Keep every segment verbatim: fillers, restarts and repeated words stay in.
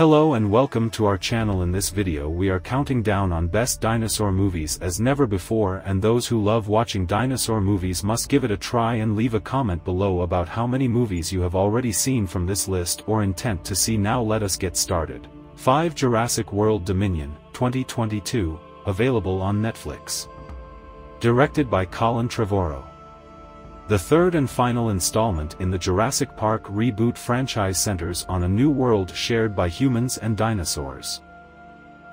Hello and welcome to our channel. In this video we are counting down on best dinosaur movies as never before, and those who love watching dinosaur movies must give it a try and leave a comment below about how many movies you have already seen from this list or intent to see. Now let us get started. five Jurassic World Dominion, twenty twenty-two, available on Netflix. Directed by Colin Trevorrow. The third and final installment in the Jurassic Park reboot franchise centers on a new world shared by humans and dinosaurs.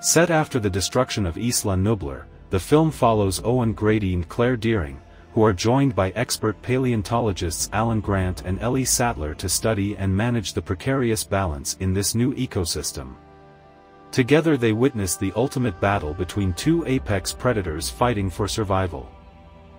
Set after the destruction of Isla Nublar, the film follows Owen Grady and Claire Dearing, who are joined by expert paleontologists Alan Grant and Ellie Sattler to study and manage the precarious balance in this new ecosystem. Together they witness the ultimate battle between two apex predators fighting for survival.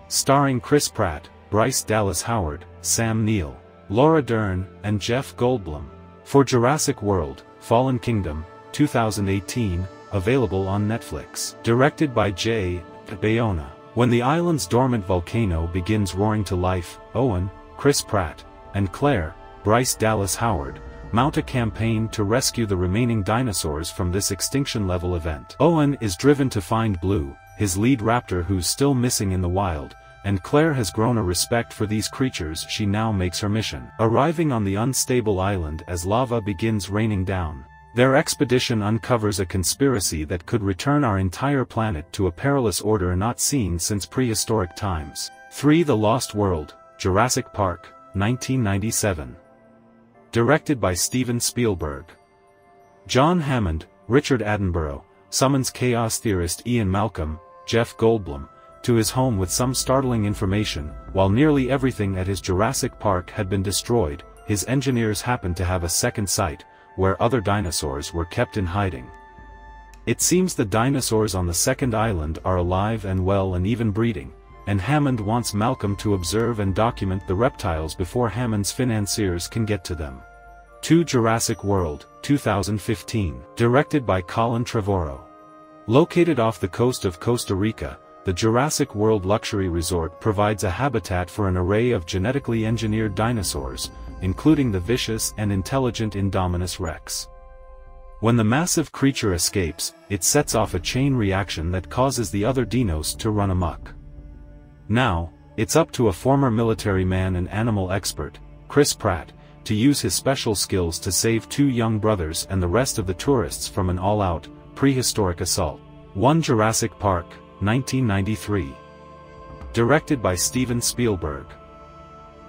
Starring Chris Pratt, Bryce Dallas Howard, Sam Neill, Laura Dern, and Jeff Goldblum. For Jurassic World, Fallen Kingdom, two thousand eighteen, available on Netflix. Directed by J. Bayona. When the island's dormant volcano begins roaring to life, Owen, Chris Pratt, and Claire, Bryce Dallas Howard, mount a campaign to rescue the remaining dinosaurs from this extinction-level event. Owen is driven to find Blue, his lead raptor who's still missing in the wild, and Claire has grown a respect for these creatures. She now makes her mission. Arriving on the unstable island as lava begins raining down, their expedition uncovers a conspiracy that could return our entire planet to a perilous order not seen since prehistoric times. three The Lost World, Jurassic Park, nineteen ninety-seven. Directed by Steven Spielberg. John Hammond, Richard Attenborough, summons chaos theorist Ian Malcolm, Jeff Goldblum, to his home with some startling information. While nearly everything at his Jurassic Park had been destroyed, his engineers happened to have a second site, where other dinosaurs were kept in hiding. It seems the dinosaurs on the second island are alive and well and even breeding, and Hammond wants Malcolm to observe and document the reptiles before Hammond's financiers can get to them. two Jurassic World, two thousand fifteen. Directed by Colin Trevorrow. Located off the coast of Costa Rica, the Jurassic World Luxury Resort provides a habitat for an array of genetically engineered dinosaurs, including the vicious and intelligent Indominus rex. When the massive creature escapes, it sets off a chain reaction that causes the other dinos to run amok. Now, it's up to a former military man and animal expert, Chris Pratt, to use his special skills to save two young brothers and the rest of the tourists from an all-out, prehistoric assault. one Jurassic Park, nineteen ninety-three. Directed by Steven Spielberg.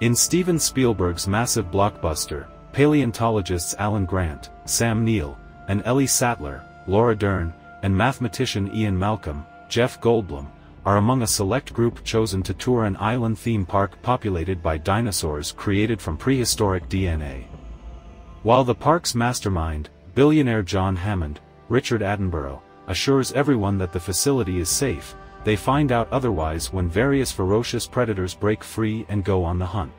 In Steven Spielberg's massive blockbuster, paleontologists Alan Grant, Sam Neill, and Ellie Sattler, Laura Dern, and mathematician Ian Malcolm, Jeff Goldblum, are among a select group chosen to tour an island theme park populated by dinosaurs created from prehistoric D N A. While the park's mastermind, billionaire John Hammond, Richard Attenborough, assures everyone that the facility is safe, they find out otherwise when various ferocious predators break free and go on the hunt.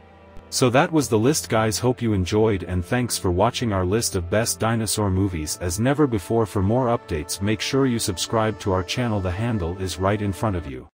So that was the list, guys. Hope you enjoyed, and thanks for watching our list of best dinosaur movies as never before. For more updates, make sure you subscribe to our channel. The handle is right in front of you.